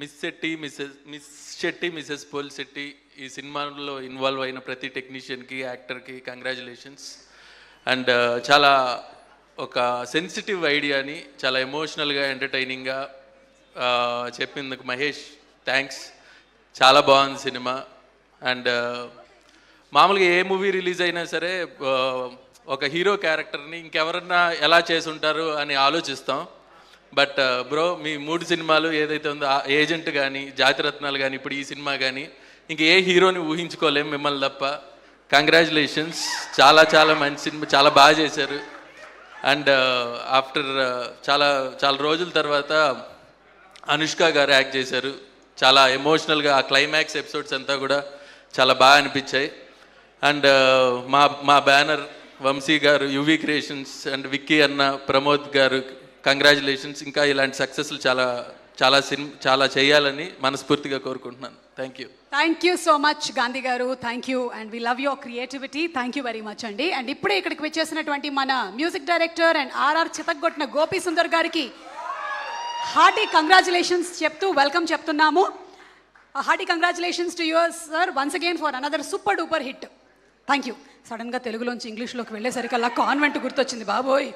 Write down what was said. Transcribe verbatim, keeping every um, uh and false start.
Miss Shetty Mrs miss Shetty Mrs Polishetty ఈ సినిమాలో involve అయిన ప్రతి టెక్నీషియన్కి యాక్టర్కి కంగ్రాచులేషన్స్. అండ్ చాలా ఒక సెన్సిటివ్ ఐడియాని చాలా ఎమోషనల్గా ఎంటర్టైనింగ్గా చెప్పినందుకు మహేష్ థ్యాంక్స్. చాలా బాగుంది సినిమా. అండ్ మామూలుగా ఏ మూవీ రిలీజ్ అయినా సరే ఒక హీరో క్యారెక్టర్ని ఇంకెవరన్నా ఎలా చేసుంటారు అని ఆలోచిస్తాం. బట్ బ్రో మీ మూడు సినిమాలు ఏదైతే ఉందో ఏజెంట్ కానీ జాతిరత్నాలు కానీ ఇప్పుడు ఈ సినిమా కానీ ఇంక ఏ హీరోని ఊహించుకోలేము మిమ్మల్ని తప్ప. కంగ్రాచులేషన్స్, చాలా చాలా మంచి సినిమా, చాలా బాగా చేశారు. అండ్ ఆఫ్టర్ చాలా చాలా రోజుల తర్వాత అనుష్క గారు యాక్ట్ చేశారు. చాలా ఎమోషనల్గా ఆ క్లైమాక్స్ ఎపిసోడ్స్ అంతా కూడా చాలా బాగా అనిపించాయి. అండ్ మా మా బ్యానర్ వంశీ గారు, యువీ క్రియేషన్స్ అండ్ విక్కీ అన్న, ప్రమోద్ గారు కంగ్రాచులేషన్స్. ఇంకా ఇలాంటి సక్సెస్లు చాలా చాలా సినిమా చాలా చేయాలని మనస్ఫూర్తిగా కోరుకుంటున్నాను. Thank you. Thank you so much Gandhi గారు. Thank you and we love your creativity. Thank you very much అండి. అండ్ ఇప్పుడే ఇక్కడికి వచ్చేసినటువంటి మన మ్యూజిక్ డైరెక్టర్ అండ్ ఆర్ఆర్ చితక్ కొట్టిన గోపి సుందర్ గారికి హార్టీ కంగ్రాచులేషన్స్ చెప్తూ వెల్కమ్ చెప్తున్నాము. Hearty congratulations to your sir once again for another super duper hit. Thank you. సడన్గా తెలుగులోంచి ఇంగ్లీష్లోకి వెళ్ళేసరికి అలా కాన్వెంట్ గుర్తొచ్చింది బాబోయ్.